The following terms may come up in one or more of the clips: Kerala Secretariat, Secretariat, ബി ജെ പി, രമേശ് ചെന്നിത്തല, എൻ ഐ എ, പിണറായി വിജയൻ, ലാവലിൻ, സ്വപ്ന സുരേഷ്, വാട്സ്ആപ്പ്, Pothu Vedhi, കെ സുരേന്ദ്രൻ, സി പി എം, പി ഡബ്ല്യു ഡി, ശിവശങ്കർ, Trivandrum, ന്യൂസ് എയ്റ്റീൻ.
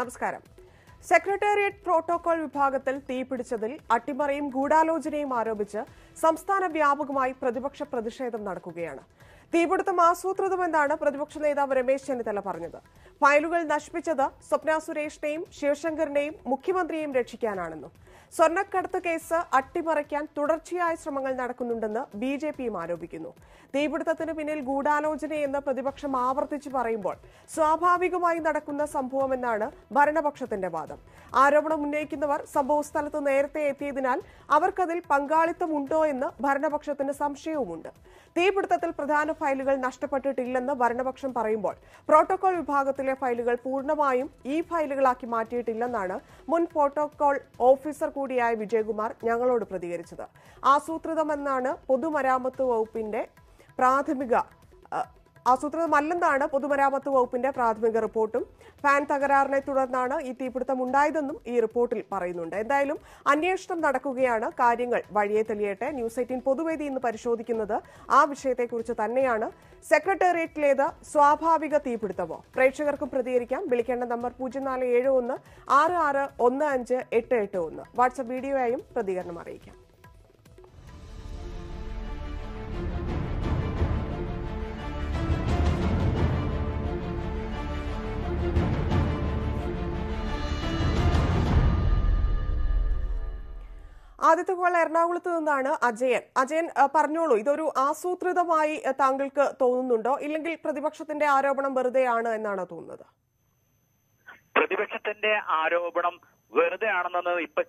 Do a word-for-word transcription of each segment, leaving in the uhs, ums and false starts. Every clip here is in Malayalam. നമസ്കാരം. സെക്രട്ടേറിയറ്റ് പ്രോട്ടോകോൾ വിഭാഗത്തിൽ തീപിടിച്ചതിൽ അട്ടിമറിയും ഗൂഢാലോചനയും ആരോപിച്ച് സംസ്ഥാന വ്യാപകമായി പ്രതിപക്ഷ പ്രതിഷേധം നടക്കുകയാണ്. തീപിടുത്തം ആസൂത്രിതമെന്നാണ് പ്രതിപക്ഷ നേതാവ് രമേശ് ചെന്നിത്തല പറഞ്ഞത്. ഫയലുകൾ നശിപ്പിച്ചത് സ്വപ്ന സുരേഷിനെയും ശിവശങ്കറിനെയും മുഖ്യമന്ത്രിയെയും രക്ഷിക്കാനാണെന്നും സ്വർണ്ണക്കടത്ത് കേസ് അട്ടിമറിക്കാൻ തുടർച്ചയായ ശ്രമങ്ങൾ നടക്കുന്നുണ്ടെന്ന് ബി ജെ പിയും ആരോപിക്കുന്നു. തീപിടുത്തത്തിന് പിന്നിൽ ഗൂഢാലോചനയെന്ന് പ്രതിപക്ഷം ആവർത്തിച്ചു പറയുമ്പോൾ സ്വാഭാവികമായി നടക്കുന്ന സംഭവമെന്നാണ് ഭരണപക്ഷത്തിന്റെ വാദം. ആരോപണം ഉന്നയിക്കുന്നവർ സംഭവസ്ഥലത്ത് നേരത്തെ എത്തിയതിനാൽ അവർക്കതിൽ പങ്കാളിത്തമുണ്ടോ എന്ന് ഭരണപക്ഷത്തിന് സംശയവുമുണ്ട്. തീപിടുത്തത്തിൽ പ്രധാന ഫയലുകൾ നഷ്ടപ്പെട്ടിട്ടില്ലെന്ന് ഭരണപക്ഷം പറയുമ്പോൾ പ്രോട്ടോകോൾ വിഭാഗത്തിലെ ഫയലുകൾ പൂർണ്ണമായും ഈ ഫയലുകളാക്കി മാറ്റിയിട്ടില്ലെന്നാണ് മുൻ പ്രോട്ടോകോൾ ഓഫീസർ കൂടിയായ വിജയകുമാർ ഞങ്ങളോട് പ്രതികരിച്ചത്. ആസൂത്രിതമെന്നാണ് പൊതുമരാമത്ത് വകുപ്പിന്റെ പ്രാഥമിക ആസൂത്രിതമല്ലെന്നാണ് പൊതുമരാമത്ത് വകുപ്പിന്റെ പ്രാഥമിക റിപ്പോർട്ടും ഫാൻ തകരാറിനെ തുടർന്നാണ് ഈ തീപിടുത്തം ഉണ്ടായതെന്നും ഈ റിപ്പോർട്ടിൽ പറയുന്നുണ്ട്. എന്തായാലും അന്വേഷണം നടക്കുകയാണ്. കാര്യങ്ങൾ വഴിയെ തെളിയട്ടെ. ന്യൂസ് എയ്റ്റീൻ പൊതുവേദി ഇന്ന് പരിശോധിക്കുന്നത് ആ വിഷയത്തെക്കുറിച്ച് തന്നെയാണ്. സെക്രട്ടേറിയറ്റിലേത് സ്വാഭാവിക തീപിടുത്തമോ? പ്രേക്ഷകർക്കും പ്രതികരിക്കാം. വിളിക്കേണ്ട നമ്പർ പൂജ്യം നാല് ഏഴ് ഒന്ന് ആറ് ആറ് ഒന്ന് അഞ്ച് എട്ട് എട്ട് ഒന്ന്. വാട്സ്ആപ്പ് വീഡിയോയായും പ്രതികരണം അറിയിക്കാം. ആദ്യത്തെ കോൾ എറണാകുളത്ത് നിന്നാണ് അജയൻ. അജയൻ, പറഞ്ഞോളൂ, ഇതൊരു ആസൂത്രിതമായി താങ്കൾക്ക് തോന്നുന്നുണ്ടോ, ഇല്ലെങ്കിൽ പ്രതിപക്ഷത്തിന്റെ ആരോപണം വെറുതെയാണ് എന്നാണോ തോന്നുന്നത്? പ്രതിപക്ഷത്തിന്റെ ആരോപണം വെറുതെ ആണെന്ന് ഇപ്പൊ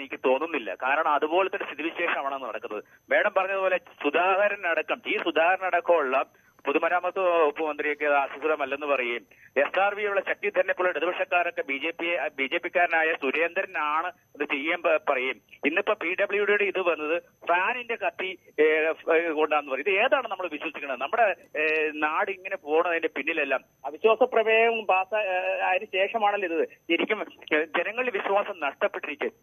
എനിക്ക് തോന്നുന്നില്ല. കാരണം അതുപോലത്തെ സ്ഥിതിവിശേഷമാണ് നടക്കുന്നത്. മേഡം പറഞ്ഞതുപോലെ സുധാകരനടക്കം ഈ സുധാകരനടക്കമുള്ള പൊതുമരാമത്ത് വകുപ്പ് മന്ത്രിയൊക്കെ ആസൂത്രിതമല്ലെന്ന് പറയുകയും എസ് ആർ വിയുള്ള ശക്തിധരനെപ്പോലുള്ള ഇടതുപക്ഷക്കാരൊക്കെ ബി ജെ പി B J പിക്കാരനായ സുരേന്ദ്രനാണ് ഇത് ചെയ്യാൻ പറയും. ഇന്നിപ്പോ പി ഡബ്ല്യു ഡിയുടെ ഇത് വന്നത് ഫാനിന്റെ കത്തി കൊണ്ടാന്ന് പറയും. ഇത് ഏതാണ് നമ്മൾ വിശ്വസിക്കുന്നത്? നമ്മുടെ നാട് ഇങ്ങനെ പോകുന്നതിന്റെ പിന്നിലെല്ലാം അവിശ്വാസ പ്രമേയവും പാസ അതിന് ശേഷമാണല്ലോ ഇത്. ശരിക്കും ജനങ്ങളിൽ വിശ്വാസം നഷ്ടപ്പെട്ടിരിക്കും.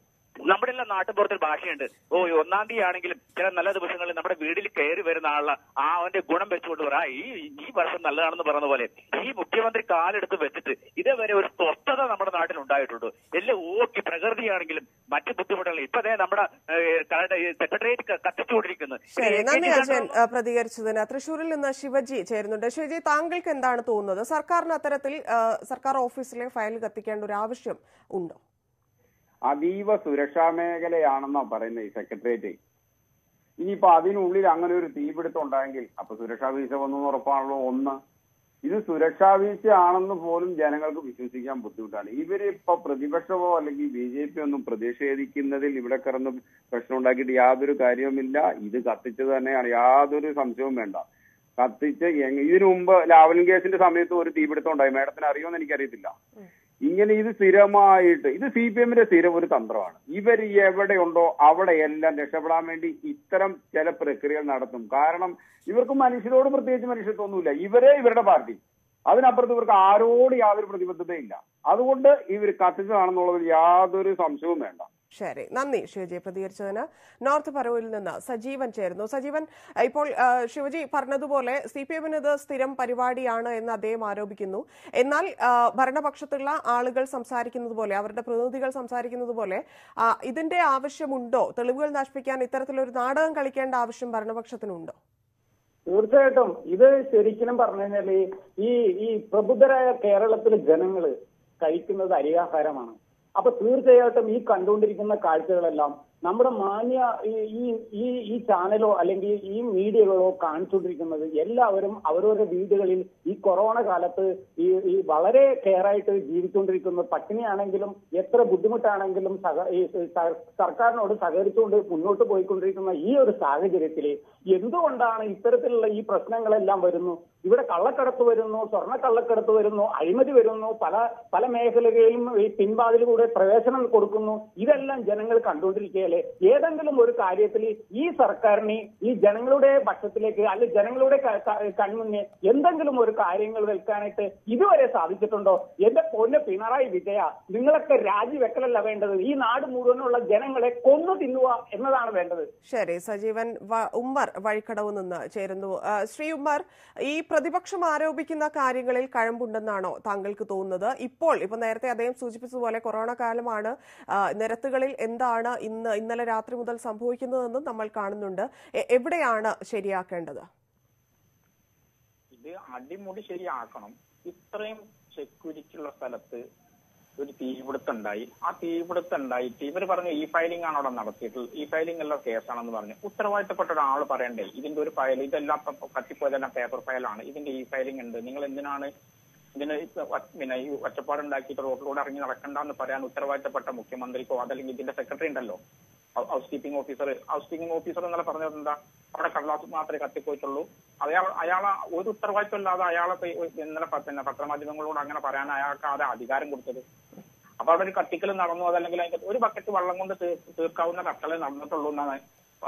നമ്മുടെ എല്ലാം നാട്ടുപുറത്തൊരു ഭാഷയുണ്ട്. ഓ, ഒന്നാം തീയതി ആണെങ്കിലും ചില നല്ല ദിവസങ്ങളിൽ നമ്മുടെ വീട്ടിൽ കയറി വരുന്ന ആളുള്ള ആ അവന്റെ ഗുണം വെച്ചുകൊണ്ട് പറ ഈ ഈ വർഷം നല്ലതാണെന്ന് പറയുന്ന പോലെ ഈ മുഖ്യമന്ത്രി കാലെടുത്ത് വെച്ചിട്ട് ഇതേവരെ ഒരു സ്വസ്ഥത നമ്മുടെ നാട്ടിൽ ഉണ്ടായിട്ടുള്ളൂ. എല്ലാം ഓക്കെ, പ്രകൃതിയാണെങ്കിലും മറ്റ് ബുദ്ധിമുട്ടുകൾ ഇപ്പൊ അതേ നമ്മുടെ സെക്രട്ടേറിയറ്റ് കത്തിച്ചുകൊണ്ടിരിക്കുന്നു. നന്ദി അജയൻ പ്രതികരിച്ചതിന്. തൃശ്ശൂരിൽ നിന്ന് ശിവജി ചേരുന്നുണ്ട്. ശിവജി, താങ്കൾക്ക് എന്താണ് തോന്നുന്നത്? സർക്കാരിന് അത്തരത്തിൽ സർക്കാർ ഓഫീസിലെ ഫയൽ കത്തിക്കേണ്ട ഒരു ആവശ്യം ഉണ്ടോ? അതീവ സുരക്ഷാ മേഖലയാണെന്നാ പറയുന്നത് ഈ സെക്രട്ടേറിയറ്റ്. ഇനിയിപ്പോ അതിനുള്ളിൽ അങ്ങനെ ഒരു തീപിടുത്തം ഉണ്ടായെങ്കിൽ അപ്പൊ സുരക്ഷാ വീഴ്ച വന്നെന്ന് ഉറപ്പാണല്ലോ. ഒന്ന്, ഇത് സുരക്ഷാ വീഴ്ച ആണെന്ന് പോലും ജനങ്ങൾക്ക് വിശ്വസിക്കാൻ ബുദ്ധിമുട്ടാണ്. ഇവരിപ്പോ പ്രതിപക്ഷമോ അല്ലെങ്കിൽ ബി ജെ പി ഒന്നും പ്രതിഷേധിക്കുന്നതിൽ ഇവിടെ കിടന്ന് പ്രശ്നം ഉണ്ടാക്കിയിട്ട് യാതൊരു കാര്യവുമില്ല. ഇത് കത്തിച്ചത് തന്നെയാണ്, യാതൊരു സംശയവും വേണ്ട. കത്തിച്ച് ഇതിനു മുമ്പ് ലാവലിൻ കേസിന്റെ സമയത്ത് ഒരു തീപിടുത്തം ഉണ്ടായി. മേഡത്തിന് അറിയുമെന്ന് എനിക്കറിയത്തില്ല. ഇങ്ങനെ ഇത് സ്ഥിരമായിട്ട് ഇത് സി പി എമ്മിന്റെ സ്ഥിരം ഒരു തന്ത്രമാണ്. ഇവർ എവിടെയുണ്ടോ അവിടെ എല്ലാം രക്ഷപ്പെടാൻ വേണ്ടി ഇത്തരം ചില പ്രക്രിയകൾ നടത്തും. കാരണം ഇവർക്ക് മനുഷ്യരോട് പ്രത്യേകിച്ച് മനുഷ്യത്വമൊന്നുമില്ല. ഇവരെ ഇവരുടെ പാർട്ടി, അതിനപ്പുറത്ത് ഇവർക്ക് ആരോട് യാതൊരു പ്രതിബദ്ധതയില്ല. അതുകൊണ്ട് ഇവർ കത്തിച്ചതാണെന്നുള്ളത് യാതൊരു സംശയവും വേണ്ട. ശരി, നന്ദി ശിവജി പ്രതികരിച്ചതിന്. നോർത്ത് പറവൂരിൽ നിന്ന് സജീവൻ ചേരുന്നു. സജീവൻ, ഇപ്പോൾ ശിവജി പറഞ്ഞതുപോലെ സി പി എമ്മിന് ഇത് സ്ഥിരം പരിപാടിയാണ് എന്ന് അദ്ദേഹം ആരോപിക്കുന്നു. എന്നാൽ ഭരണപക്ഷത്തുള്ള ആളുകൾ സംസാരിക്കുന്നത് പോലെ, അവരുടെ പ്രതിനിധികൾ സംസാരിക്കുന്നത് പോലെ ഇതിന്റെ ആവശ്യമുണ്ടോ? തെളിവുകൾ നശിപ്പിക്കാൻ ഇത്തരത്തിലൊരു നാടകം കളിക്കേണ്ട ആവശ്യം ഭരണപക്ഷത്തിനുണ്ടോ? തീർച്ചയായിട്ടും ഇത് ശരിക്കും പറഞ്ഞു കഴിഞ്ഞാൽ ഈ ഈ പ്രബുദ്ധരായ കേരളത്തിലെ ജനങ്ങള് കഴിക്കുന്നത് അരിയാഹാരമാണ്. അപ്പൊ തീർച്ചയായിട്ടും ഈ കണ്ടുകൊണ്ടിരിക്കുന്ന കാഴ്ചകളെല്ലാം നമ്മുടെ മാന്യ ഈ ഈ ഈ ചാനലോ അല്ലെങ്കിൽ ഈ മീഡിയകളോ കാണിച്ചുകൊണ്ടിരിക്കുന്നത് എല്ലാവരും അവരവരുടെ വീടുകളിൽ ഈ കൊറോണ കാലത്ത് ഈ ഈ വളരെ കെയറായിട്ട് ജീവിച്ചുകൊണ്ടിരിക്കുന്ന, പട്ടിണിയാണെങ്കിലും എത്ര ബുദ്ധിമുട്ടാണെങ്കിലും സഹ ഈ സർക്കാരിനോട് സഹകരിച്ചുകൊണ്ട് മുന്നോട്ട് പോയിക്കൊണ്ടിരിക്കുന്ന ഈ ഒരു സാഹചര്യത്തിൽ എന്തുകൊണ്ടാണ് ഇത്തരത്തിലുള്ള ഈ പ്രശ്നങ്ങളെല്ലാം വരുന്നു? ഇവിടെ കള്ളക്കടത്ത് വരുന്നു, സ്വർണ്ണക്കള്ളക്കടത്ത് വരുന്നു, അഴിമതി വരുന്നു, പല പല മേഖലകളിലും ഈ പിൻവാതിലൂടെ പ്രവേശനം കൊടുക്കുന്നു. ഇതെല്ലാം ജനങ്ങൾ കണ്ടുകൊണ്ടിരിക്കുകയല്ലേ? ഏതെങ്കിലും ഒരു കാര്യത്തിൽ ഈ സർക്കാരിന് ഈ ജനങ്ങളുടെ പക്ഷത്തിലേക്ക് അല്ലെ ജനങ്ങളുടെ കൺമുന്നേ എന്തെങ്കിലും ഒരു കാര്യങ്ങൾ വെക്കാനായിട്ട് ഇതുവരെ സാധിച്ചിട്ടുണ്ടോ? എന്റെ പൊന്നെ പിണറായി വിജയ, നിങ്ങളൊക്കെ രാജിവെക്കലല്ല വേണ്ടത്, ഈ നാട് മുഴുവനുള്ള ജനങ്ങളെ കൊന്നു തിന്നുക എന്നതാണ് വേണ്ടത്. ശരി സജീവൻ. ഉമ്മർ വഴിക്കടവ് നിന്ന് ചേരുന്നു. ശ്രീ ഉമ്മർ, ഈ പ്രതിപക്ഷം ആരോപിക്കുന്ന കാര്യങ്ങളിൽ കഴമ്പുണ്ടെന്നാണോ താങ്കൾക്ക് തോന്നുന്നത്? ഇപ്പോൾ ഇപ്പോൾ നേരത്തെ അദ്ദേഹം സൂചിപ്പിച്ചതുപോലെ കൊറോണ കാലമാണ്, നിരത്തുകളിൽ എന്താണ് ഇന്ന് ഇന്നലെ രാത്രി മുതൽ സംഭവിക്കുന്നതെന്ന് നമ്മൾ കാണുന്നുണ്ട്. എവിടെയാണ് ശരിയാക്കേണ്ടത്? ഇത് അടിമുടി ശരിയാക്കണം. ഇത്രയും സെക്യൂരിറ്റിയുള്ള സ്ഥലത്ത് ഒരു തീപിടുത്തം ഉണ്ടായി. ആ തീപിടുത്തം ഉണ്ടായിട്ട് ഇവർ പറഞ്ഞു ഇ ഫയലിംഗ് ആണ് അവിടെ നടത്തിയിട്ടുള്ളത്, ഇ ഫയലിംഗ് ഉള്ള കേസാണെന്ന് പറഞ്ഞു. ഉത്തരവാദിത്തപ്പെട്ട ഒരാൾ പറയണ്ടേ ഇതിന്റെ ഒരു ഫയൽ, ഇതെല്ലാം കത്തിപ്പോയതെല്ലാം പേപ്പർ ഫയലാണ്, ഇതിന്റെ ഇ ഫയലിംഗ് ഉണ്ട്, നിങ്ങൾ എന്തിനാണ് ഇതിന് പിന്നെ ഈ ഒറ്റപ്പാടുണ്ടാക്കിയിട്ട് റോഡിലൂടെ ഇറങ്ങി നടക്കണ്ടെന്ന് പറയാൻ ഉത്തരവാദിത്തപ്പെട്ട മുഖ്യമന്ത്രിക്കോ അതല്ലെങ്കിൽ ഇതിന്റെ സെക്രട്ടറി ഉണ്ടല്ലോ, house keeping officer house keeping officer എന്നല്ല പറഞ്ഞത് എന്താ, അവിടെ കടലാസ് മാത്രമേ കത്തിപ്പോയിട്ടുള്ളൂ. അയാൾ അയാളെ ഒരു ഉത്തരവാദിത്വം ഇല്ലാതെ അയാളെ ഇന്നലെ പത്രമാധ്യമങ്ങളോട് അങ്ങനെ പറയാൻ അയാൾക്ക് ആരാ അധികാരം കൊടുത്തത്? അപ്പൊ അവിടെ ഒരു കത്തിക്കൽ നടന്നു, അതല്ലെങ്കിൽ അതിന്റെ ഒരു ബക്കറ്റ് വെള്ളം കൊണ്ട് തീർക്കാവുന്ന കട്ടലേ നടന്നിട്ടുള്ളൂ എന്നാണ്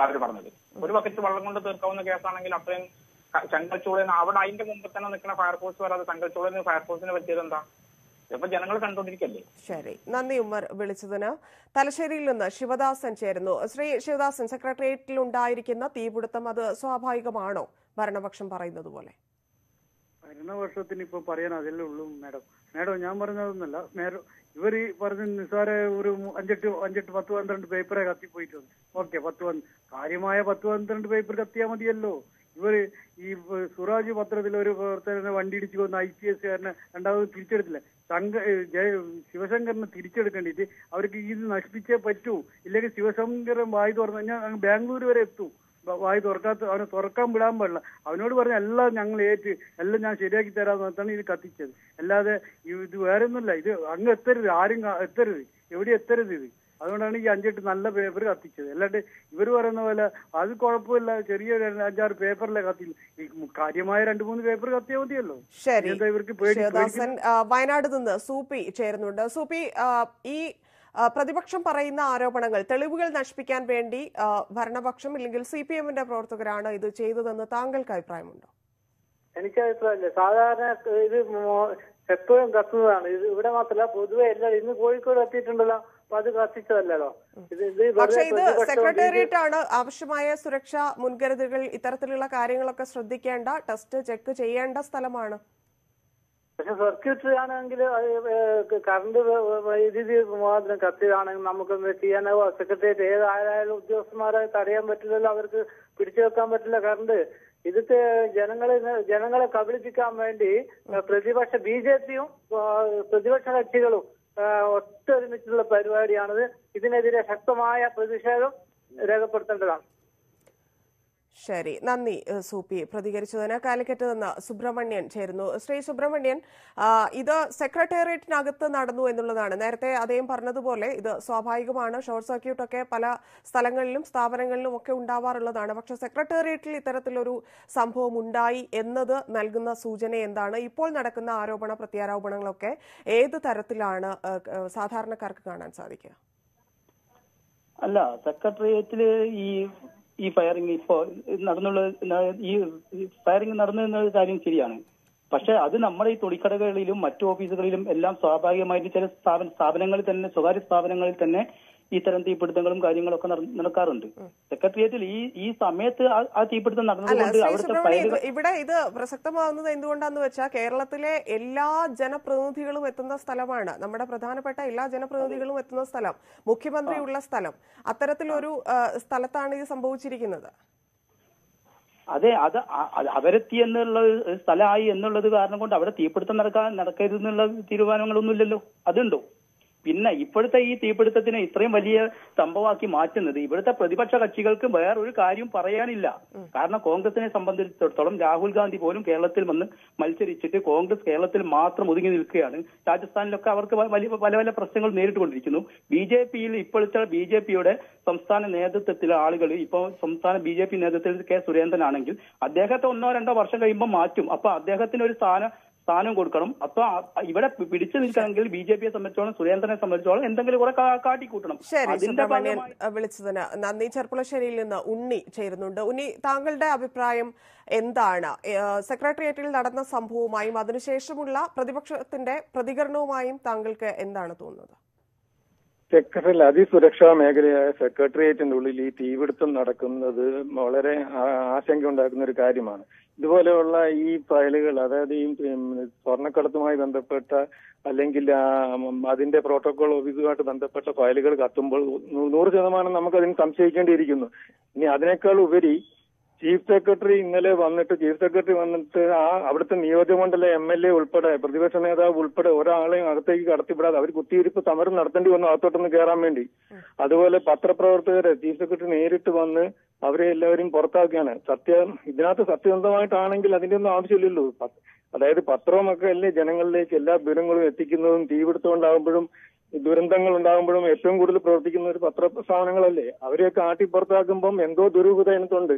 അവർ പറഞ്ഞത്. ഒരു ബക്കറ്റ് വെള്ളം കൊണ്ട് തീർക്കാവുന്ന കേസാണെങ്കിൽ അത്രയും ചങ്കൽച്ചൂളേന്ന് അവിടെ അതിന്റെ മുമ്പ് തന്നെ നിൽക്കുന്ന ഫയർഫോഴ്സ് വരാതെ ചങ്കൽച്ചൂളേന്ന് ഫയർഫോഴ്സിന് പറ്റിയത് എന്താ? ഇപ്പൊ ജനങ്ങൾ കണ്ടോണ്ടിരിക്കല്ലേ. ശരി, നന്ദി ഉമ്മർ വിളിച്ചതിന്. തലശ്ശേരിയിൽ നിന്ന് ശിവദാസൻ ചേരുന്നു. ശ്രീ ശിവദാസൻ, സെക്രട്ടേറിയറ്റിൽ ഉണ്ടായിരിക്കുന്ന തീപിടുത്തം അത് സ്വാഭാവികമാണോ ഭരണപക്ഷം പറയുന്നത് പോലെ? ഭരണപക്ഷത്തിന് ഇപ്പൊ പറയാൻ അതിലേ ഉള്ളൂ മാഡം. മാഡം ഞാൻ പറഞ്ഞതൊന്നുമല്ല, നേരം ഇവർ ഈ പറഞ്ഞ നിസ്സാര ഒരു അഞ്ചെട്ട് അഞ്ചെട്ട് പത്ത് പന്ത്രണ്ട് പേപ്പറെ കത്തിപ്പോയിട്ടുണ്ട്. ഓക്കെ, പത്ത് കാര്യമായ പത്ത് പന്ത്രണ്ട് പേപ്പർ കത്തിയാൽ മതിയല്ലോ. ഇവര് ഈ സുരാജ് പത്രത്തിൽ ഒരു പ്രവർത്തകനെ വണ്ടി ഇടിച്ചു കൊന്ന ഐ പി എസ്കാരനെ രണ്ടാമത് തിരിച്ചെടുത്തില്ല, ശങ്ക ജയ ശിവശങ്കറിനെ തിരിച്ചെടുക്കേണ്ടിട്ട് അവർക്ക് ഇത് നശിപ്പിച്ചേ പറ്റൂ. ഇല്ലെങ്കിൽ ശിവശങ്കരൻ വായി തുറന്നു കഴിഞ്ഞാൽ ബാംഗ്ലൂർ വരെ എത്തും. വായി തുറക്കാത്ത അവനെ തുറക്കാൻ വിടാൻ പാടില്ല. അവനോട് പറഞ്ഞ എല്ലാം ഞങ്ങൾ ഏറ്റ് എല്ലാം ഞാൻ ശരിയാക്കി തരാന്ന് പറഞ്ഞാണ് ഇത് കത്തിച്ചത്. അല്ലാതെ ഇത് വേറൊന്നുമില്ല. ഇത് അങ്ങ് എത്തരുത്, ആരും എത്തരുത്, എവിടെ എത്തരുത് ഇത്. അതുകൊണ്ടാണ് ഈ അഞ്ചെട്ട് നല്ല പേപ്പർ കത്തിച്ചത്. അല്ലാണ്ട് ഇവർ പറയുന്ന പോലെ അത് കുഴപ്പമില്ല, ചെറിയ അഞ്ചാറ് പേപ്പറിലെ കത്തി കാര്യമായ രണ്ടു മൂന്ന് പേപ്പർ കത്തിയാൽ മതിയല്ലോ. ശരി, ശിവദാസൻ വയനാട് നിന്ന് സൂപ്പി ചേരുന്നുണ്ട്. സൂപ്പി, ഈ പ്രതിപക്ഷം പറയുന്ന ആരോപണങ്ങൾ, തെളിവുകൾ നശിപ്പിക്കാൻ വേണ്ടി ഭരണപക്ഷം ഇല്ലെങ്കിൽ സി പി എമ്മിന്റെ പ്രവർത്തകരാണ് ഇത് ചെയ്തതെന്ന് താങ്കൾക്ക് അഭിപ്രായമുണ്ടോ? എനിക്ക് അഭിപ്രായമില്ല. സാധാരണ ഇത് എപ്പോഴും കത്തുന്നതാണ്. ഇത് ഇവിടെ മാത്രമല്ല, പൊതുവെ എല്ലാവരും ഇന്ന് കോഴിക്കോട് എത്തിയിട്ടുണ്ടല്ലോ, അപ്പൊ അത് കത്തിച്ചതല്ലോ. പക്ഷേ ഇത് സെക്രട്ടേറിയറ്റ് ആണ്, ആവശ്യമായ സുരക്ഷാ മുൻകരുതലുകൾ ഇത്തരത്തിലുള്ള കാര്യങ്ങളൊക്കെ ശ്രദ്ധിക്കേണ്ട, ടെസ്റ്റ് ചെക്ക് ചെയ്യേണ്ട സ്ഥലമാണ്. പക്ഷെ സർക്യൂട്ടറി ആണെങ്കിൽ കറണ്ട് വൈദ്യുതി മാത്രം കത്തിയതാണെങ്കിൽ നമുക്കൊന്ന് ചെയ്യാനോ? സെക്രട്ടേറിയറ്റ് ഏതായാലും ഉദ്യോഗസ്ഥന്മാരെ തടയാൻ പറ്റില്ലല്ലോ, അവർക്ക് പിടിച്ചു വെക്കാൻ പറ്റില്ല കറണ്ട്. ഇതൊക്കെ ജനങ്ങളെ ജനങ്ങളെ കബളിപ്പിക്കാൻ വേണ്ടി പ്രതിപക്ഷ ബി ജെ പിയും പ്രതിപക്ഷ കക്ഷികളും ഒത്തൊരുമിച്ചുള്ള പരിപാടിയാണിത്. ഇതിനെതിരെ ശക്തമായ പ്രതിഷേധം രേഖപ്പെടുത്തേണ്ടതാണ്. ശരി, നന്ദി സൂപ്പി പ്രതികരിച്ചതിന്. കാലിക്കറ്റ് നിന്ന് സുബ്രഹ്മണ്യൻ ചേരുന്നു. ശ്രീ സുബ്രഹ്മണ്യൻ, ഇത് സെക്രട്ടേറിയറ്റിനകത്ത് നടന്നു എന്നുള്ളതാണ്. നേരത്തെ അദ്ദേഹം പറഞ്ഞതുപോലെ ഇത് സ്വാഭാവികമാണ്, ഷോർട്ട് സർക്യൂട്ടൊക്കെ പല സ്ഥലങ്ങളിലും സ്ഥാപനങ്ങളിലും ഒക്കെ ഉണ്ടാവാറുള്ളതാണ്. പക്ഷെ സെക്രട്ടേറിയറ്റിൽ ഇത്തരത്തിലൊരു സംഭവം ഉണ്ടായി എന്നത് നൽകുന്ന സൂചന എന്താണ്? ഇപ്പോൾ നടക്കുന്ന ആരോപണ പ്രത്യാരോപണങ്ങളൊക്കെ ഏത് തരത്തിലാണ് സാധാരണക്കാർക്ക് കാണാൻ സാധിക്കുക? അല്ല, സെക്രട്ടേറിയറ്റില് ഈ ഈ ഫയറിംഗ് ഇപ്പോ നടന്നുള്ള ഈ ഫയറിംഗ് നടന്നു എന്നൊരു കാര്യം ശരിയാണ്. പക്ഷെ അത് നമ്മുടെ ഈ തുണിക്കടകളിലും മറ്റു ഓഫീസുകളിലും എല്ലാം സ്വാഭാവികമായിട്ട് ചില സ്ഥാപന സ്ഥാപനങ്ങളിൽ തന്നെ സ്വകാര്യ സ്ഥാപനങ്ങളിൽ തന്നെ ഇത്തരം തീപിടുത്തങ്ങളും കാര്യങ്ങളൊക്കെ നടക്കാറുണ്ട്. സെക്രട്ടേറിയറ്റിൽ ഈ ഈ സമയത്ത് ആ തീപിടുത്തം നടന്നുകൊണ്ട് അവിടുത്തെ ഇവിടെ ഇത് പ്രസക്തമാകുന്നത് എന്തുകൊണ്ടാന്ന് വെച്ചാൽ കേരളത്തിലെ എല്ലാ ജനപ്രതിനിധികളും എത്തുന്ന സ്ഥലമാണ്, നമ്മുടെ പ്രധാനപ്പെട്ട എല്ലാ ജനപ്രതിനിധികളും എത്തുന്ന സ്ഥലം, മുഖ്യമന്ത്രി ഉള്ള സ്ഥലം. അത്തരത്തിലൊരു സ്ഥലത്താണ് ഇത് സംഭവിച്ചിരിക്കുന്നത്. അതെ, അത് അവരെത്തി എന്നുള്ള സ്ഥലമായി എന്നുള്ളത് കാരണം കൊണ്ട് അവിടെ തീപിടുത്തം നടക്കാൻ നടക്കരുതെന്നുള്ള തീരുമാനങ്ങളൊന്നും ഇല്ലല്ലോ, അതുണ്ടോ? പിന്നെ ഇപ്പോഴത്തെ ഈ തീപിടുത്തത്തിനെ ഇത്രയും വലിയ സംഭവമാക്കി മാറ്റുന്നത് ഇവിടുത്തെ പ്രതിപക്ഷ കക്ഷികൾക്ക് വേറൊരു കാര്യം പറയാനില്ല. കാരണം കോൺഗ്രസിനെ സംബന്ധിച്ചിടത്തോളം രാഹുൽ ഗാന്ധി പോലും കേരളത്തിൽ വന്ന് മത്സരിച്ചിട്ട് കോൺഗ്രസ് കേരളത്തിൽ മാത്രം ഒതുങ്ങി നിൽക്കുകയാണ്. രാജസ്ഥാനിലൊക്കെ അവർക്ക് വലിയ പല പല പ്രശ്നങ്ങൾ നേരിട്ടുകൊണ്ടിരിക്കുന്നു. ബി ജെ പിയിൽ ഇപ്പോഴത്തെ ബി ജെ പിയുടെ സംസ്ഥാന നേതൃത്വത്തിലെ ആളുകൾ, ഇപ്പോൾ സംസ്ഥാന ബി ജെ പി നേതൃത്വത്തിൽ കെ സുരേന്ദ്രൻ ആണെങ്കിൽ അദ്ദേഹത്തെ ഒന്നോ രണ്ടോ വർഷം കഴിയുമ്പോൾ മാറ്റും. അപ്പൊ അദ്ദേഹത്തിന് ഒരു സ്ഥാനം സ്ഥാനം കൊടുക്കണം. അപ്പൊ ഇവിടെ പിടിച്ചു നിൽക്കണമെങ്കിൽ ബി ജെ പിയെ സംബന്ധിച്ചോളം സുരേന്ദ്രനെ സംബന്ധിച്ചോളം എന്തെങ്കിലും കുറെ കാട്ടിക്കൂട്ടണം. വിളിച്ചതിന് നന്ദി. ചെർപ്പുളശ്ശേരിയിൽ നിന്ന് ഉണ്ണി ചേരുന്നുണ്ട്. ഉണ്ണി, താങ്കളുടെ അഭിപ്രായം എന്താണ് സെക്രട്ടേറിയറ്റിൽ നടന്ന സംഭവവുമായും അതിനുശേഷമുള്ള പ്രതിപക്ഷത്തിന്റെ പ്രതികരണവുമായും താങ്കൾക്ക് എന്താണ് തോന്നുന്നത്? സെക്രട്ടറിയൽ അതിസുരക്ഷാ മേഖലയായ സെക്രട്ടേറിയറ്റിന്റെ ഉള്ളിൽ ഈ തീപിടുത്തം നടക്കുന്നത് വളരെ ആശങ്കയുണ്ടാക്കുന്ന ഒരു കാര്യമാണ്. ഇതുപോലെയുള്ള ഈ ഫയലുകൾ, അതായത് ഈ സ്വർണ്ണക്കടത്തുമായി ബന്ധപ്പെട്ട അല്ലെങ്കിൽ അതിന്റെ പ്രോട്ടോകോൾ ഓഫീസുമായിട്ട് ബന്ധപ്പെട്ട ഫയലുകൾ കത്തുമ്പോൾ നൂറ് ശതമാനം നമുക്ക് അതിന് സംശയിക്കേണ്ടിയിരിക്കുന്നു. ഇനി അതിനേക്കാൾ ഉപരി ചീഫ് സെക്രട്ടറി ഇന്നലെ വന്നിട്ട് ചീഫ് സെക്രട്ടറി വന്നിട്ട് ആ അവിടുത്തെ നിയോജകമണ്ഡല എം എൽ എ ഉൾപ്പെടെ പ്രതിപക്ഷ നേതാവ് ഉൾപ്പെടെ ഒരാളെയും അകത്തേക്ക് കടത്തിവിടാതെ അവർ കുത്തിയിരിപ്പ് സമരം നടത്തേണ്ടി വന്നു അകത്തോട്ടൊന്ന് കയറാൻ വേണ്ടി. അതുപോലെ പത്രപ്രവർത്തകരെ ചീഫ് സെക്രട്ടറി നേരിട്ട് വന്ന് അവരെ എല്ലാവരും പുറത്താക്കുകയാണ്. സത്യം ഇതിനകത്ത് സത്യസന്ധമായിട്ടാണെങ്കിൽ അതിന്റെ ഒന്നും ആവശ്യമില്ലല്ലോ. അതായത് പത്രമൊക്കെ അല്ലേ ജനങ്ങളിലേക്ക് എല്ലാ വിവരങ്ങളും എത്തിക്കുന്നതും. തീപിടുത്തം ഉണ്ടാകുമ്പോഴും ദുരന്തങ്ങൾ ഉണ്ടാകുമ്പോഴും ഏറ്റവും കൂടുതൽ പ്രവർത്തിക്കുന്ന ഒരു പത്ര സ്ഥാപനങ്ങളല്ലേ. അവരെയൊക്കെ ആട്ടിപ്പുറത്താക്കുമ്പം എന്തോ ദുരൂഹത അതിനകത്തുണ്ട്.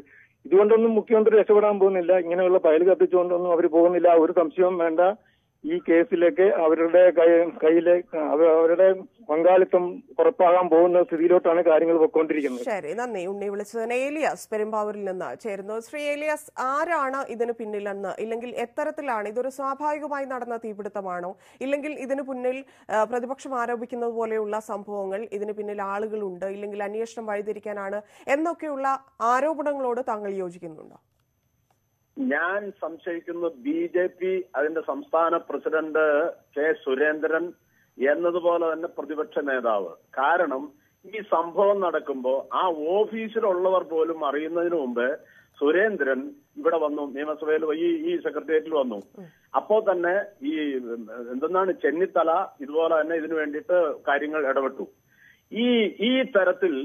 ഇതുകൊണ്ടൊന്നും മുഖ്യമന്ത്രി രക്ഷപ്പെടാൻ പോകുന്നില്ല. ഇങ്ങനെയുള്ള ഫയൽ കത്തിച്ചുകൊണ്ടൊന്നും അവർ പോകുന്നില്ല. ഒരു സംശയവും വേണ്ട. ഈ കേസിലേക്ക് അവരുടെ കയ്യിലെ അവരുടെ പങ്കാളിത്തം ഉറപ്പാകാൻ പോകുന്ന സ്ഥിതിയിലോട്ടാണ് കാര്യങ്ങൾ പൊയ്ക്കൊണ്ടിരിക്കുന്നത്. ശരി, നന്ദി. ഉണ്ണി വിളിച്ചതിന് ഏലിയാസ് പെരുമ്പാവൂരിൽ നിന്ന് ചേരുന്നു. ശ്രീ ഏലിയാസ്, ആരാണ് ഇതിന് പിന്നിലെന്ന്, ഇല്ലെങ്കിൽ എത്തരത്തിലാണ് ഇതൊരു സ്വാഭാവികമായി നടന്ന തീപിടുത്തമാണോ, ഇല്ലെങ്കിൽ ഇതിന് പിന്നിൽ പ്രതിപക്ഷം ആരോപിക്കുന്നത് പോലെയുള്ള സംഭവങ്ങൾ ഇതിന് പിന്നിൽ ആളുകളുണ്ട്, ഇല്ലെങ്കിൽ അന്വേഷണം വഴിതിരിക്കാനാണ് എന്നൊക്കെയുള്ള ആരോപണങ്ങളോട് താങ്കൾ യോജിക്കുന്നുണ്ടോ? ഞാൻ സംശയിക്കുന്നു ബി ജെ പി അതിന്റെ സംസ്ഥാന പ്രസിഡന്റ് കെ സുരേന്ദ്രൻ എന്നതുപോലെ തന്നെ പ്രതിപക്ഷ നേതാവ്. കാരണം ഈ സംഭവം നടക്കുമ്പോൾ ആ ഓഫീസിലുള്ളവർ പോലും അറിയുന്നതിന് മുമ്പ് സുരേന്ദ്രൻ ഇവിടെ വന്നു, നിയമസഭയിൽ ഈ ഈ സെക്രട്ടേറിയറ്റിൽ വന്നു. അപ്പോൾ തന്നെ ഈ എന്തെന്നാണ് ചെന്നിത്തല ഇതുപോലെ തന്നെ ഇതിനു വേണ്ടിയിട്ട് കാര്യങ്ങൾ ഇടപെട്ടു. ഈ ഈ തരത്തിൽ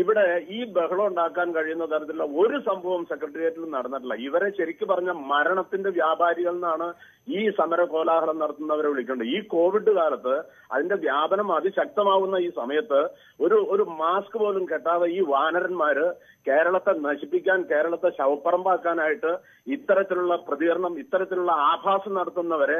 ഇവിടെ ഈ ബഹളം ഉണ്ടാക്കാൻ കഴിയുന്ന തരത്തിലുള്ള ഒരു സംഭവം സെക്രട്ടേറിയറ്റിൽ നടന്നിട്ടില്ല. ഇവരെ ശരിക്കും പറഞ്ഞ മരണത്തിന്റെ വ്യാപാരികൾ എന്നാണ് ഈ സമര കോലാഹലം നടത്തുന്നവരെ വിളിക്കേണ്ടത്. ഈ കോവിഡ് കാലത്ത് അതിന്റെ വ്യാപനം അതിശക്തമാവുന്ന ഈ സമയത്ത് ഒരു ഒരു മാസ്ക് പോലും കെട്ടാതെ ഈ വാനരന്മാര് കേരളത്തെ നശിപ്പിക്കാൻ, കേരളത്തെ ശവപ്പറമ്പാക്കാനായിട്ട് ഇത്തരത്തിലുള്ള പ്രതികരണം, ഇത്തരത്തിലുള്ള ആഭാസം നടത്തുന്നവരെ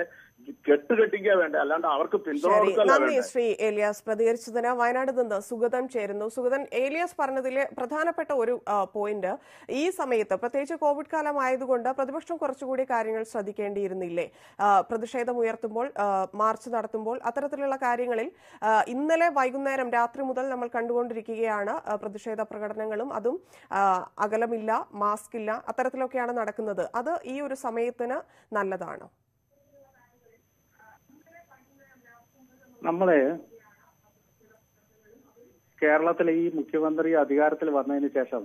കെട്ടുകെട്ടിക്കാൻ വേണ്ട, അല്ലാണ്ട് അവർക്ക് പിന്തുണ. ശ്രീ ഏലിയാസ് പ്രതികരിച്ചതിന് വയനാട് നിന്ന് സുഗതൻ ചേരുന്നു. സുഗതൻ, ഏലിയാസ് പറഞ്ഞതിലെ പ്രധാനപ്പെട്ട ഒരു പോയിന്റ്, ഈ സമയത്ത് പ്രത്യേകിച്ച് കോവിഡ് കാലം ആയതുകൊണ്ട് പ്രതിപക്ഷം കുറച്ചുകൂടി കാര്യങ്ങൾ ശ്രദ്ധിക്കേണ്ടിയിരുന്നില്ലേ? പ്രതിഷേധം ഉയർത്തുമ്പോൾ, മാർച്ച് നടത്തുമ്പോൾ അത്തരത്തിലുള്ള കാര്യങ്ങളിൽ ഇന്നലെ വൈകുന്നേരം രാത്രി മുതൽ നമ്മൾ കണ്ടുകൊണ്ടിരിക്കുകയാണ്. പ്രതിഷേധ പ്രകടനങ്ങളും അതും അകലമില്ല, മാസ്ക് ഇല്ല, അത്തരത്തിലൊക്കെയാണ് നടക്കുന്നത്. അത് ഈ ഒരു സമയത്തിന് നല്ലതാണോ? നമ്മള് കേരളത്തിലെ ഈ മുഖ്യമന്ത്രി അധികാരത്തിൽ വന്നതിന് ശേഷം,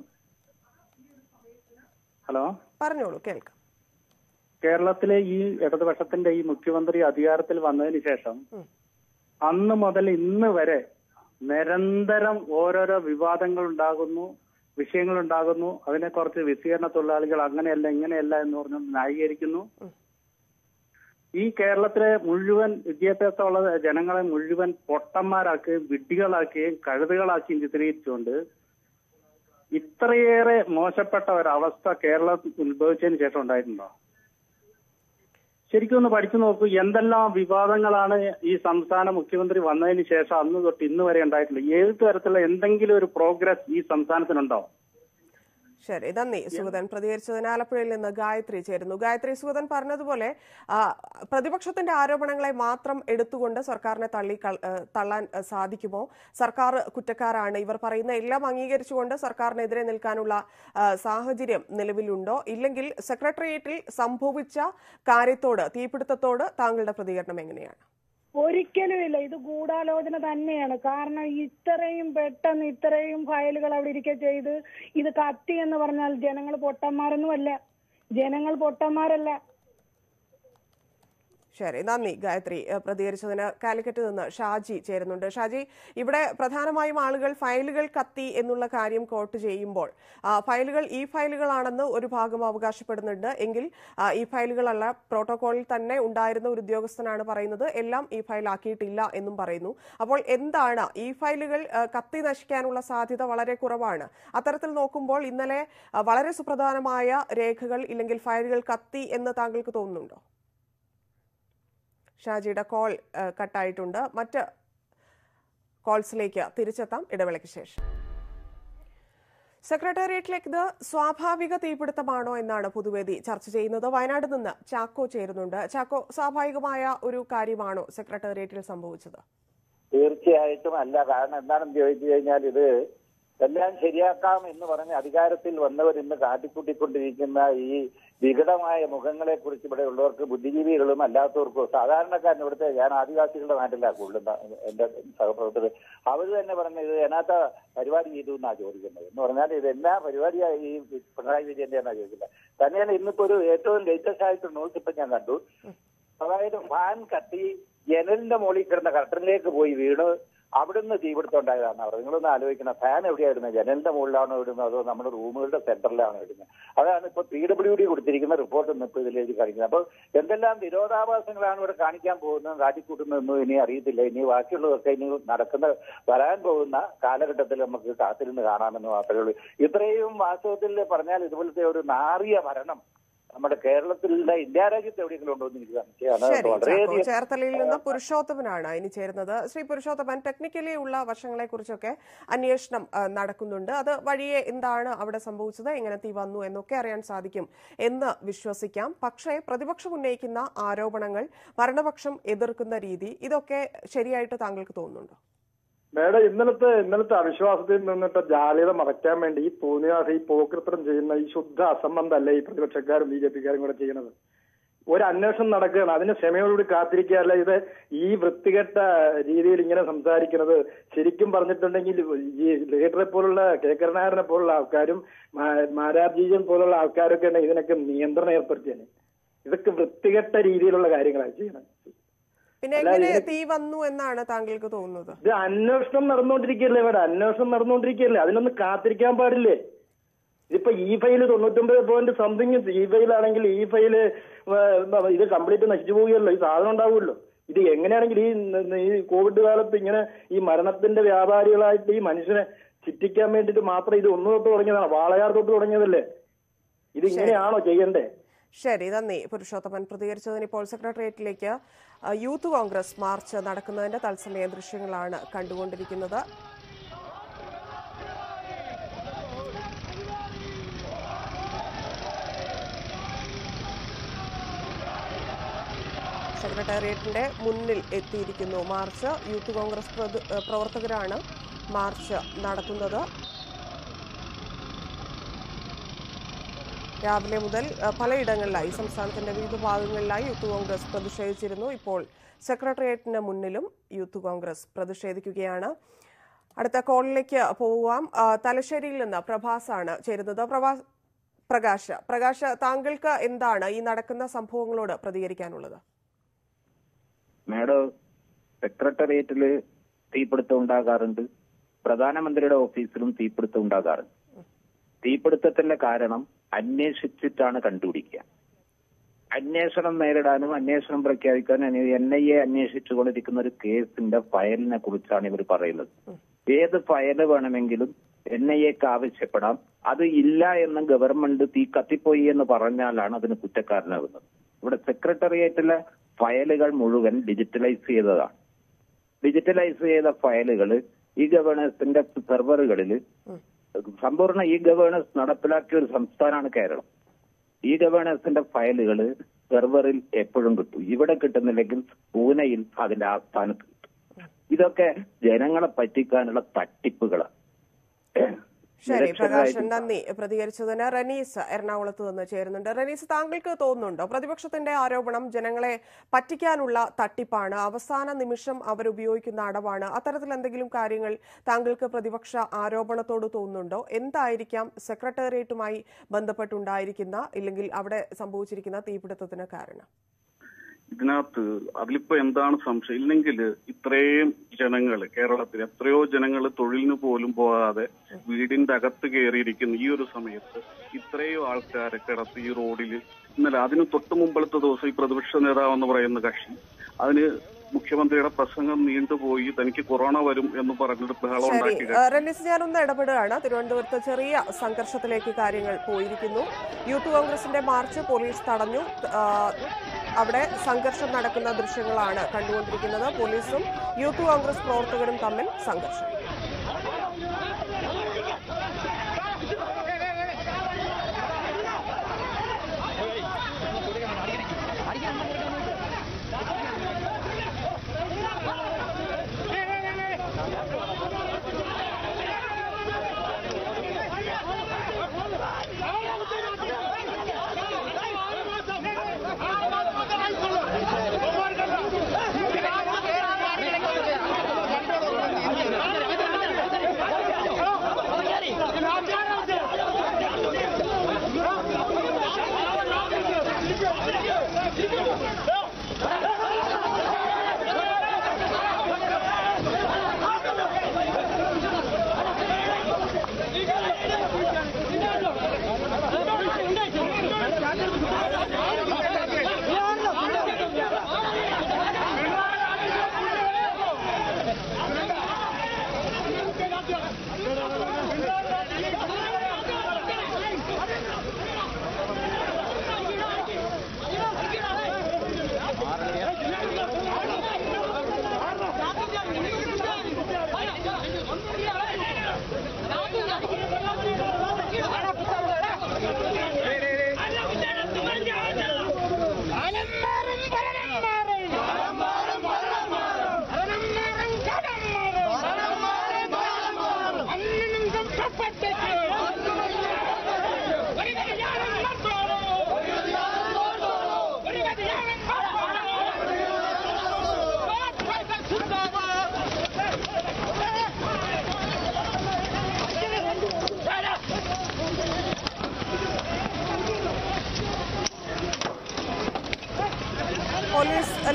ഹലോ പറഞ്ഞോളൂ, കേൾക്കാം. കേരളത്തിലെ ഈ ഇടതുപക്ഷത്തിന്റെ ഈ മുഖ്യമന്ത്രി അധികാരത്തിൽ വന്നതിന് ശേഷം അന്ന് മുതൽ ഇന്ന് വരെ നിരന്തരം ഓരോരോ വിവാദങ്ങൾ ഉണ്ടാകുന്നു, വിഷയങ്ങൾ ഉണ്ടാകുന്നു. അതിനെക്കുറിച്ച് വിശീകരണ തൊഴിലാളികൾ അങ്ങനെയല്ല ഇങ്ങനെയല്ല എന്ന് പറഞ്ഞു ന്യായീകരിക്കുന്നു. ഈ കേരളത്തിലെ മുഴുവൻ വിദ്യാഭ്യാസമുള്ള ജനങ്ങളെ മുഴുവൻ പൊട്ടന്മാരാക്കുകയും വിഡ്ഢികളാക്കുകയും കഴുതുകളാക്കുകയും ചിത്രീകരിച്ചുകൊണ്ട് ഇത്രയേറെ മോശപ്പെട്ട ഒരവസ്ഥ കേരളം ഉത്ഭവിച്ചതിന് ശേഷം ഉണ്ടായിട്ടുണ്ടോ? ശരിക്കും ഒന്ന് പഠിച്ചു നോക്കൂ. എന്തെല്ലാം വിവാദങ്ങളാണ് ഈ സംസ്ഥാന മുഖ്യമന്ത്രി വന്നതിന് ശേഷം അന്ന് തൊട്ട് ഇന്ന് വരെ ഉണ്ടായിട്ടുള്ളത്. ഏത് തരത്തിലുള്ള എന്തെങ്കിലും ഒരു പ്രോഗ്രസ് ഈ സംസ്ഥാനത്തിനുണ്ടോ? ശരി, നന്ദി സുഗതൻ. പ്രതികരിച്ചതിന് ആലപ്പുഴയിൽ നിന്ന് ഗായത്രി ചേരുന്നു. ഗായത്രി, സുഗതൻ പറഞ്ഞതുപോലെ പ്രതിപക്ഷത്തിന്റെ ആരോപണങ്ങളെ മാത്രം എടുത്തുകൊണ്ട് സർക്കാരിനെ തള്ളി തള്ളാൻ സാധിക്കുമോ? സർക്കാർ കുറ്റക്കാരാണ്, ഇവർ പറയുന്ന എല്ലാം അംഗീകരിച്ചുകൊണ്ട് സർക്കാരിനെതിരെ നിൽക്കാനുള്ള സാഹചര്യം നിലവിലുണ്ടോ? ഇല്ലെങ്കിൽ സെക്രട്ടേറിയറ്റിൽ സംഭവിച്ച കാര്യത്തോട്, തീപിടുത്തത്തോട് താങ്കളുടെ പ്രതികരണം എങ്ങനെയാണ്? ഒരിക്കലുമില്ല, ഇത് ഗൂഢാലോചന തന്നെയാണ്. കാരണം ഇത്രയും പെട്ടെന്ന് ഇത്രയും ഫയലുകൾ അവിടെ ഇരിക്കുക ചെയ്ത് ഇത് കത്തി എന്ന് പറഞ്ഞാൽ ജനങ്ങൾ പൊട്ടന്മാരൊന്നുമല്ല, ജനങ്ങൾ പൊട്ടന്മാരല്ല. ശരി, നന്ദി ഗായത്രി പ്രതികരിച്ചതിന്. കാലിക്കറ്റ് നിന്ന് ഷാജി ചേരുന്നുണ്ട്. ഷാജി, ഇവിടെ പ്രധാനമായും ആളുകൾ ഫയലുകൾ കത്തി എന്നുള്ള കാര്യം കോട്ട് ചെയ്യുമ്പോൾ ഫയലുകൾ ഈ ഫയലുകളാണെന്ന് ഒരു ഭാഗം അവകാശപ്പെടുന്നുണ്ട്. എങ്കിൽ ഈ ഫയലുകളല്ല, പ്രോട്ടോകോളിൽ തന്നെ ഉണ്ടായിരുന്ന ഒരു ഉദ്യോഗസ്ഥനാണ് പറയുന്നത് എല്ലാം ഈ ഫയലാക്കിയിട്ടില്ല എന്നും പറയുന്നു. അപ്പോൾ എന്താണ് ഈ ഫയലുകൾ കത്തി നശിക്കാനുള്ള സാധ്യത വളരെ കുറവാണ്. അത്തരത്തിൽ നോക്കുമ്പോൾ ഇന്നലെ വളരെ സുപ്രധാനമായ രേഖകൾ ഇല്ലെങ്കിൽ ഫയലുകൾ കത്തി എന്ന് താങ്കൾക്ക് തോന്നുന്നുണ്ടോ? ഷാജിയുടെ കോൾ കട്ടായിട്ടുണ്ട്. മറ്റ് കോൾസിലേക്ക് തിരിച്ചെത്താം ഇടവേളയ്ക്ക് ശേഷം. സെക്രട്ടേറിയറ്റിലേക്ക് ഇത് സ്വാഭാവിക തീപിടുത്തമാണോ എന്നാണ് പൊതുവേദി ചർച്ച ചെയ്യുന്നത്. വയനാട് നിന്ന് ചാക്കോ ചേരുന്നുണ്ട്. ചാക്കോ, സ്വാഭാവികമായ ഒരു കാര്യമാണോ സെക്രട്ടേറിയറ്റിൽ സംഭവിച്ചത്? തീർച്ചയായിട്ടും അല്ല. കാരണം എന്താണെന്ന് ചോദിച്ചു കഴിഞ്ഞാൽ ഇത് എല്ലാം ശരിയാക്കാം എന്ന് പറഞ്ഞ് അധികാരത്തിൽ വന്നവർ ഇന്ന് കാട്ടിക്കൂട്ടിക്കൊണ്ടിരിക്കുന്ന ഈ വികടമായ മുഖങ്ങളെ കുറിച്ച് ഇവിടെ ഉള്ളവർക്ക്, ബുദ്ധിജീവികളും അല്ലാത്തവർക്കും, സാധാരണക്കാരൻ, ഇവിടുത്തെ ഞാൻ ആദിവാസികളുടെ നാട്ടിലാണ് കൂടുതൽ എന്റെ സഹപ്രവർത്തകർ, അവർ തന്നെ പറഞ്ഞ ഇത് എന്നാത്ത പരിപാടി ചെയ്തു എന്നാണ് ചോദിക്കുന്നത്. എന്ന് പറഞ്ഞാൽ ഇത് എല്ലാ പരിപാടിയായി ഈ പിണറായി വിജയന്റെ എന്നാ ചോദിക്കുന്നത്. തന്നെയാണ് ഇന്നിപ്പോ ഒരു ഏറ്റവും ലേറ്റസ്റ്റ് ആയിട്ട് ന്യൂസ് ഇപ്പൊ ഞാൻ കണ്ടു. അതായത് ഫാൻ കത്തി ജനലിന്റെ മുകളിൽ കിടന്ന കർട്ടനിലേക്ക് പോയി വീണ് അവിടുന്ന് തീപിടുത്തം ഉണ്ടായതാണ് അവർ. നിങ്ങളൊന്ന് ആലോചിക്കണം, ഫാൻ എവിടെയായിരുന്നത്? ജനലിന്റെ മുകളിലാണോ ഇടുന്നത് അതോ നമ്മുടെ റൂമുകളുടെ സെന്ററിലാണോ ഇടുന്നത്? അതാണ് ഇപ്പൊ പി ഡബ്ല്യു ഡി കൊടുത്തിരിക്കുന്ന റിപ്പോർട്ട് ഇപ്പൊ ഇതിലേക്ക് കാണിക്കുന്നത്. അപ്പോൾ എന്തെല്ലാം വിരോധാഭാസങ്ങളാണ് ഇവിടെ കാണിക്കാൻ പോകുന്നത്, കാട്ടിക്കൂട്ടുന്നതെന്നും ഇനി അറിയത്തില്ല. ഇനി ബാക്കിയുള്ളതൊക്കെ ഇനി നടക്കുന്ന വരാൻ പോകുന്ന കാലഘട്ടത്തിൽ നമുക്ക് കാത്തിരുന്ന് കാണാമെന്ന് മാത്രമേ ഉള്ളൂ. ഇത്രയും വാസ്തവത്തിൽ പറഞ്ഞാൽ ഇതുപോലത്തെ ഒരു നാറിയ ഭരണം നമ്മുടെ കേരളത്തിലുള്ള ഇന്ത്യ രാജ്യത്ത് എവിടെയെങ്കിലും ഉണ്ടോ എന്ന് എനിക്ക് സംശയമാണ്. ചേർത്തലയിൽ നിന്ന് പുരുഷോത്തമനാണ് ഇനി ചേരുന്നത്. ശ്രീ പുരുഷോത്തമൻ, ടെക്നിക്കലി ഉള്ള വശങ്ങളെ കുറിച്ചൊക്കെ അന്വേഷണം നടക്കുന്നുണ്ട്. അത് വഴിയെ എന്താണ് അവിടെ സംഭവിച്ചത്, എങ്ങനെ തീ വന്നു എന്നൊക്കെ അറിയാൻ സാധിക്കും എന്ന് വിശ്വസിക്കാം. പക്ഷേ പ്രതിപക്ഷം ഉന്നയിക്കുന്ന ആരോപണങ്ങൾ, ഭരണപക്ഷം എതിർക്കുന്ന രീതി, ഇതൊക്കെ ശരിയായിട്ട് താങ്കൾക്ക് തോന്നുന്നുണ്ടോ? മേഡം, ഇന്നലത്തെ ഇന്നലത്തെ അവിശ്വാസത്തിൽ നിന്നിട്ട് ജാള്യത മറയ്ക്കാൻ വേണ്ടി ഈ തോന്നിയാസ, ഈ പോകൃത്രം ചെയ്യുന്ന ഈ ശുദ്ധ അസംബന്ധമല്ല ഈ പ്രതിപക്ഷക്കാരും ബി ജെ പിക്കാരും കൂടെ ചെയ്യുന്നത്. ഒരു അന്വേഷണം നടക്കുകയാണ്, അതിന് ക്ഷമയോടുകൂടി കാത്തിരിക്കുകയല്ല. ഇത് ഈ വൃത്തികെട്ട രീതിയിൽ ഇങ്ങനെ സംസാരിക്കുന്നത് ശരിക്കും പറഞ്ഞിട്ടുണ്ടെങ്കിൽ ഈ ലീഡറെ പോലുള്ള, കേക്കരനായരനെ പോലുള്ള ആൾക്കാരും മാരാർജീജൻ പോലുള്ള ആൾക്കാരൊക്കെ ഉണ്ടെങ്കിൽ ഇതിനൊക്കെ നിയന്ത്രണം ഏർപ്പെടുത്തിയാണ്. ഇതൊക്കെ വൃത്തികെട്ട രീതിയിലുള്ള കാര്യങ്ങളാണ് ചെയ്യുന്നത്. തീ വന്നു എന്നാണ് താങ്കൾക്ക് തോന്നുന്നത്? ഇത് അന്വേഷണം നടന്നുകൊണ്ടിരിക്കുകയല്ലേ ഇവിടെ, അന്വേഷണം നടന്നുകൊണ്ടിരിക്കുകയല്ലേ, അതിനൊന്നും കാത്തിരിക്കാൻ പാടില്ലേ? ഇതിപ്പോ ഈ ഫയല് തൊണ്ണൂറ്റൊമ്പത് പോയിന്റ് സംതിങ് ഈ ഫയലാണെങ്കിൽ ഈ ഫയല് ഇത് കംപ്ലീറ്റ് നശിച്ചു പോവുകയല്ലോ, ഈ സാധനം ഉണ്ടാവുമല്ലോ. ഇത് എങ്ങനെയാണെങ്കിൽ ഈ ഈ കോവിഡ് കാലത്ത് ഇങ്ങനെ ഈ മരണത്തിന്റെ വ്യാപാരികളായിട്ട് ഈ മനുഷ്യനെ ചിറ്റിക്കാൻ വേണ്ടിയിട്ട് മാത്രം ഇത് ഒന്നു തൊട്ട് തുടങ്ങിയതാണ്, വാളയാർ തൊട്ട് തുടങ്ങിയതല്ലേ. ഇത് ഇങ്ങനെയാണോ ചെയ്യണ്ടേ? ശരി, നന്ദി പുരുഷോത്തമൻ പ്രതികരിച്ചതിന്. ഇപ്പോൾ സെക്രട്ടേറിയറ്റിലേക്ക് യൂത്ത് കോൺഗ്രസ് മാർച്ച് നടക്കുന്നതിന്റെ തത്സമയ ദൃശ്യങ്ങളാണ് കണ്ടുകൊണ്ടിരിക്കുന്നത്. സെക്രട്ടേറിയറ്റിന്റെ മുന്നിൽ എത്തിയിരിക്കുന്നു മാർച്ച്. യൂത്ത് കോൺഗ്രസ് പ്രവർത്തകരാണ് മാർച്ച് നടത്തുന്നത്. രാവിലെ മുതൽ പലയിടങ്ങളിലായി, സംസ്ഥാനത്തിന്റെ വിവിധ ഭാഗങ്ങളിലായി യൂത്ത് കോൺഗ്രസ് പ്രതിഷേധിച്ചിരുന്നു. ഇപ്പോൾ സെക്രട്ടേറിയറ്റിന് മുന്നിലും യൂത്ത് കോൺഗ്രസ് പ്രതിഷേധിക്കുകയാണ്. അടുത്ത കോളിലേക്ക് പോവാം. തലശ്ശേരിയിൽ നിന്ന് പ്രഭാസാണ് ചേരുന്നത്. പ്രഭാസ് പ്രകാശ് പ്രകാശ് താങ്കൾക്ക് എന്താണ് ഈ നടക്കുന്ന സംഭവങ്ങളോട് പ്രതികരിക്കാനുള്ളത്? മാഡം, സെക്രട്ടേറിയറ്റില് തീപിടുത്തം ഉണ്ടാകാറുണ്ട്, പ്രധാനമന്ത്രിയുടെ ഓഫീസിലും തീപിടുത്തം ഉണ്ടാകാറുണ്ട്. തീപിടുത്തത്തിന്റെ കാരണം അന്വേഷിച്ചിട്ടാണ് കണ്ടുപിടിക്കുക. അന്വേഷണം നേരിടാനും അന്വേഷണം പ്രഖ്യാപിക്കാനും എൻ ഐ എ അന്വേഷിച്ചുകൊണ്ടിരിക്കുന്ന ഒരു കേസിന്റെ ഫയലിനെ കുറിച്ചാണ് ഇവർ പറയുന്നത്. ഏത് ഫയല് വേണമെങ്കിലും എൻ ഐ എക്ക് ആവശ്യപ്പെടാം. അത് ഇല്ല എന്ന് ഗവൺമെന്റ് തീ കത്തിപ്പോയി എന്ന് പറഞ്ഞാലാണ് അതിന് കുറ്റക്കാരനാകുന്നത്. ഇവിടെ സെക്രട്ടേറിയറ്റിലെ ഫയലുകൾ മുഴുവൻ ഡിജിറ്റലൈസ് ചെയ്തതാണ്. ഡിജിറ്റലൈസ് ചെയ്ത ഫയലുകൾ ഈ ഗവേണൻസിന്റെ സെർവറുകളിൽ സമ്പൂർണ്ണ ഇ ഗവേണൻസ് നടപ്പിലാക്കിയ ഒരു സംസ്ഥാനമാണ് കേരളം. ഇ ഗവേണൻസിന്റെ ഫയലുകൾ സെർവറിൽ എപ്പോഴും കിട്ടും. ഇവിടെ കിട്ടുന്നില്ലെങ്കിൽ പൂനെയിൽ അതിന്റെ ആസ്ഥാനത്ത് കിട്ടും. ഇതൊക്കെ ജനങ്ങളെ പറ്റിക്കാനുള്ള തട്ടിപ്പുകളാണ്. ശരി പ്രകാശൻ, നന്ദി പ്രതികരിച്ചതിന്. റനീസ് എറണാകുളത്ത് നിന്ന് ചേരുന്നുണ്ട്. റനീസ്, താങ്കൾക്ക് തോന്നുന്നുണ്ടോ പ്രതിപക്ഷത്തിന്റെ ആരോപണം ജനങ്ങളെ പറ്റിക്കാനുള്ള തട്ടിപ്പാണ്, അവസാന നിമിഷം അവരുപയോഗിക്കുന്ന അടവാണ്? അത്തരത്തിൽ എന്തെങ്കിലും കാര്യങ്ങൾ താങ്കൾക്ക് പ്രതിപക്ഷ ആരോപണത്തോട് തോന്നുന്നുണ്ടോ? എന്തായിരിക്കാം സെക്രട്ടേറിയറ്റുമായി ബന്ധപ്പെട്ടുണ്ടായിരിക്കുന്ന, ഇല്ലെങ്കിൽ അവിടെ സംഭവിച്ചിരിക്കുന്ന തീപിടുത്തത്തിന് കാരണം? ഇതിനകത്ത് അതിലിപ്പോ എന്താണ് സംശയം? ഇല്ലെങ്കിൽ ഇത്രയും ജനങ്ങൾ, കേരളത്തിൽ എത്രയോ ജനങ്ങൾ തൊഴിലിന് പോലും പോകാതെ വീടിന്റെ അകത്ത് കയറിയിരിക്കുന്ന ഈ ഒരു സമയത്ത് ഇത്രയും ആൾക്കാരെ കിടത്തി ഈ റോഡിൽ ഇന്നലെ, അതിന് തൊട്ട് മുമ്പത്തെ ദിവസം ഈ പ്രതിപക്ഷ നേതാവ് എന്ന് പറയുന്ന കക്ഷി, അതിന് മുഖ്യമന്ത്രിയുടെ പ്രസംഗം നീണ്ടുപോയി, തനിക്ക് കൊറോണ വരും എന്ന് പറഞ്ഞിട്ട് ബഹളം ഉണ്ടാക്കി. റനീസ്, ഞാനൊന്ന് ഇടപെടുകയാണ്. തിരുവനന്തപുരത്ത് ചെറിയ സംഘർഷത്തിലേക്ക് കാര്യങ്ങൾ പോയിരിക്കുന്നു. യൂത്ത് കോൺഗ്രസിന്റെ മാർച്ച് പോലീസ് തടഞ്ഞു. അവിടെ സംഘർഷം നടക്കുന്ന ദൃശ്യങ്ങളാണ് കണ്ടുകൊണ്ടിരിക്കുന്നത്. പോലീസും യൂത്ത് കോൺഗ്രസ് പ്രവർത്തകരും തമ്മിൽ സംഘർഷം.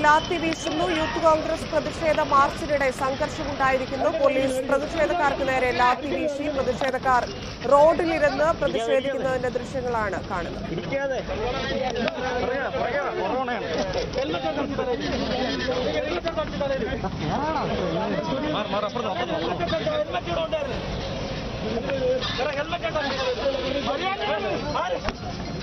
Lati Vishnu, Youth Congress, Pradeshe, the March today, Sankarshutai, the police, Pradeshe, the Karkana, Lati Vishi, Pradeshe, the car, road Lirana, Pradeshe, the Drishanalana, Karna. പ്രതിഷേധം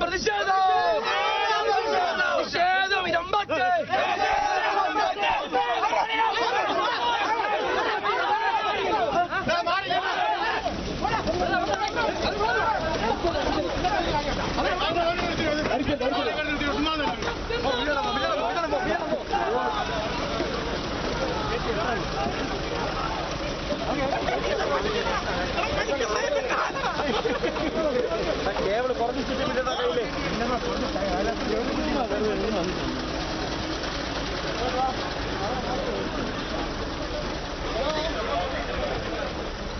പ്രതിഷേധം പ്രതിഷേധം ഇരമ്പത്തെ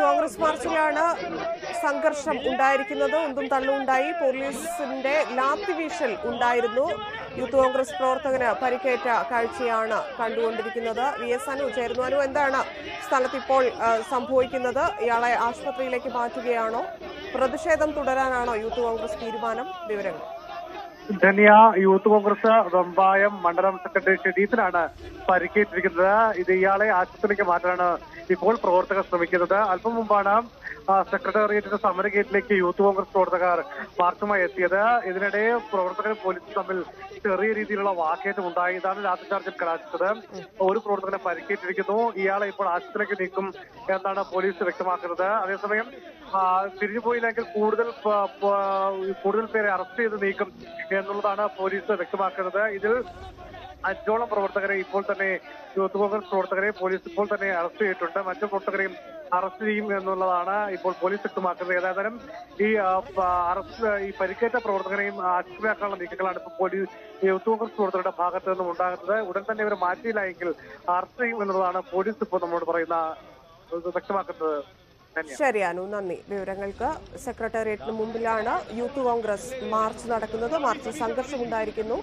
Congress Marciana, Sankarsham Undai Rikinado, Unduntalundai, Police Sunday, Lati Vishal, Undairno, Youth Congress Protagana, Pariketa, Kalchiana, Kandu and Rikinada, Viesanu, Jermanu and Dana, Stalatipol, Sampoikinada, Yala Ashpatri Lake Matiano, Pradeshadam Tudarana, Youth Congress Kirmanam, Viveran. Dania, Youth Congress, Rambayam, Mandaram Secretary, Pariket Vikada, Idiala, Ashpatri Matana. The whole program is committed. Alpha Mumbai, Secretariat is summarized like youth workers program. March month is there. In this day, program police sample career is all about it. Mumbai is done. Last charge is done. One program is paricate. We do. Here, like for last year, we do. And then police is acting. That is why. Siripoi like Kurdal Kurdal pair arrested. We do. And then police is acting. That is why. I don't know Youth Congress Protagare, police Poltane Arsi Tunda, Macho Protagram, Arsi Nolana, Ipol Police to Macaram, E Ars Paricata Program, Ashwakal Nicola Police, Youth Congress Protagata Pagatan Munda, wouldn't never Machi like Arsi Nolana, police to put the Motorina, the Macaramaka. ശരിയാണു, നന്ദി. വിവരങ്ങൾക്ക് സെക്രട്ടേറിയറ്റിന് മുമ്പിലാണ് യൂത്ത് കോൺഗ്രസ് മാർച്ച് നടക്കുന്നത്. മാർച്ചിൽ സംഘർഷമുണ്ടായിരിക്കുന്നു.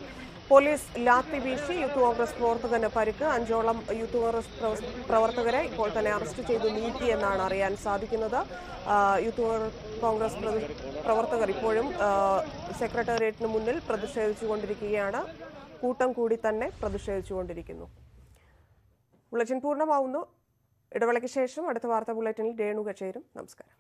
പോലീസ് ലാത്തി വീശി. യൂത്ത് കോൺഗ്രസ് പ്രവർത്തകന് പരിക്ക്. അഞ്ചോളം യൂത്ത് കോൺഗ്രസ് പ്രവർത്തകരെ ഇപ്പോൾ തന്നെ അറസ്റ്റ് ചെയ്ത് നീക്കിയെന്നാണ് അറിയാൻ സാധിക്കുന്നത്. യൂത്ത് കോൺഗ്രസ് പ്രവർത്തകർ ഇപ്പോഴും സെക്രട്ടേറിയറ്റിന് മുന്നിൽ പ്രതിഷേധിച്ചുകൊണ്ടിരിക്കുകയാണ്. കൂട്ടം കൂടി തന്നെ പ്രതിഷേധിച്ചുകൊണ്ടിരിക്കുന്നു. ബുള്ളറ്റിൻ പൂർണ്ണമാവുന്നു. ഇടവേളയ്ക്ക് ശേഷം അടുത്ത വാർത്താ ബുള്ളറ്റിനിൽ രേണുക ചേരും. നമസ്കാരം.